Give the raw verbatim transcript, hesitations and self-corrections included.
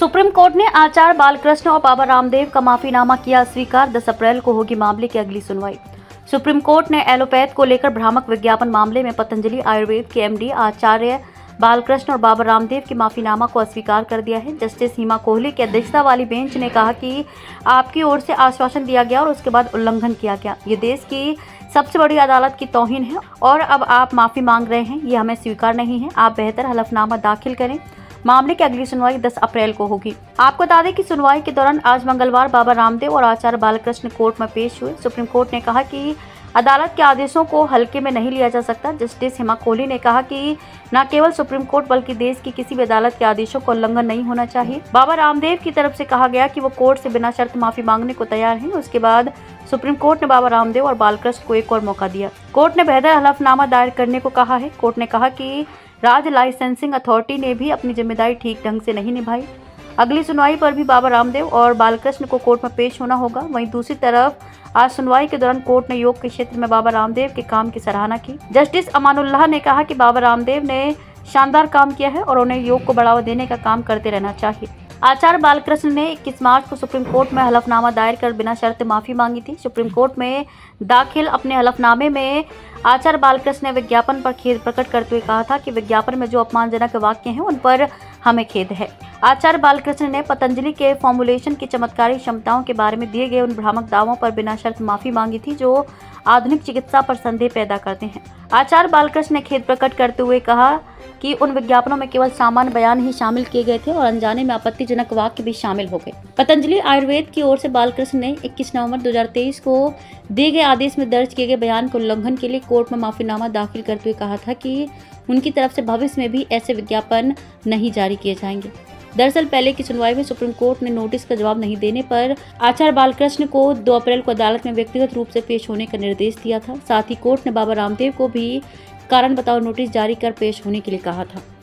Supreme court ने आचार्य बालकृष्ण और बाबा रामदेव का माफीनामा किया अस्वीकार। दस अप्रैल को होगी मामले की अगली सुनवाई। सुप्रीम कोर्ट ने एलोपैथ को लेकर भ्रामक विज्ञापन मामले में पतंजलि आयुर्वेद के एमडी आचार्य बालकृष्ण और बाबा रामदेव के माफीनामा को अस्वीकार कर दिया है। जस्टिस हिमा कोहली की अध्यक्षता वाली बेंच ने कहा कि आपकी ओर से आश्वासन दिया गया और उसके बाद उल्लंघन किया गया। ये देश की सबसे बड़ी अदालत की तौहीन है और अब आप माफ़ी मांग रहे हैं, ये हमें स्वीकार नहीं है। आप बेहतर हलफनामा दाखिल करें। मामले की अगली सुनवाई दस अप्रैल को होगी। आपको बता दें कि सुनवाई के दौरान आज मंगलवार बाबा रामदेव और आचार्य बालकृष्ण कोर्ट में पेश हुए। सुप्रीम कोर्ट ने कहा कि अदालत के आदेशों को हल्के में नहीं लिया जा सकता। जस्टिस हिमा कोहली ने कहा कि न केवल सुप्रीम कोर्ट बल्कि देश की किसी भी अदालत के आदेशों का उल्लंघन नहीं होना चाहिए। बाबा रामदेव की तरफ से कहा गया कि वो कोर्ट से बिना शर्त माफी मांगने को तैयार हैं। उसके बाद सुप्रीम कोर्ट ने बाबा रामदेव और बालकृष्ण को एक और मौका दिया। कोर्ट ने बेहतर हलफनामा दायर करने को कहा है। कोर्ट ने कहा कि राज्य लाइसेंसिंग अथॉरिटी ने भी अपनी जिम्मेदारी ठीक ढंग से नहीं निभाई। अगली सुनवाई पर भी बाबा रामदेव और बालकृष्ण को कोर्ट में पेश होना होगा। वहीं दूसरी तरफ आज सुनवाई के दौरान कोर्ट ने योग के क्षेत्र में बाबा रामदेव के काम की सराहना की। जस्टिस अमानुल्लाह ने कहा कि बाबा रामदेव ने शानदार काम किया है और उन्हें योग को बढ़ावा देने का काम करते रहना चाहिए। आचार्य बालकृष्ण ने इक्कीस मार्च को सुप्रीम कोर्ट में हलफनामा दायर कर बिना शर्त माफी मांगी थी। सुप्रीम कोर्ट में दाखिल अपने हलफनामे में आचार्य बालकृष्ण ने विज्ञापन पर खेद प्रकट करते हुए कहा था कि विज्ञापन में जो अपमानजनक वाक्य हैं उन पर हमें खेद है। आचार्य बालकृष्ण ने पतंजलि के फॉर्मुलेशन की चमत्कारी क्षमताओं के बारे में दिए गए उन भ्रामक दावों पर बिना शर्त माफी मांगी थी जो आधुनिक चिकित्सा पर संदेह पैदा करते हैं। आचार्य बालकृष्ण ने खेद प्रकट करते हुए कहा कि उन विज्ञापनों में केवल सामान्य बयान ही शामिल किए गए थे और अनजाने में आपत्तिजनक वाक्य भी शामिल हो गए। पतंजलि आयुर्वेद की ओर से बालकृष्ण ने इक्कीस नवंबर दो हज़ार तेईस को दिए गए आदेश में दर्ज किए गए बयान के उल्लंघन के लिए कोर्ट में माफीनामा दाखिल करते हुए कहा था कि उनकी तरफ से भविष्य में भी ऐसे विज्ञापन नहीं जारी किए जाएंगे। दरअसल पहले की सुनवाई में सुप्रीम कोर्ट ने नोटिस का जवाब नहीं देने पर आचार्य बालकृष्ण को दो अप्रैल को अदालत में व्यक्तिगत रूप से पेश होने का निर्देश दिया था। साथ ही कोर्ट ने बाबा रामदेव को भी कारण बताओ नोटिस जारी कर पेश होने के लिए कहा था।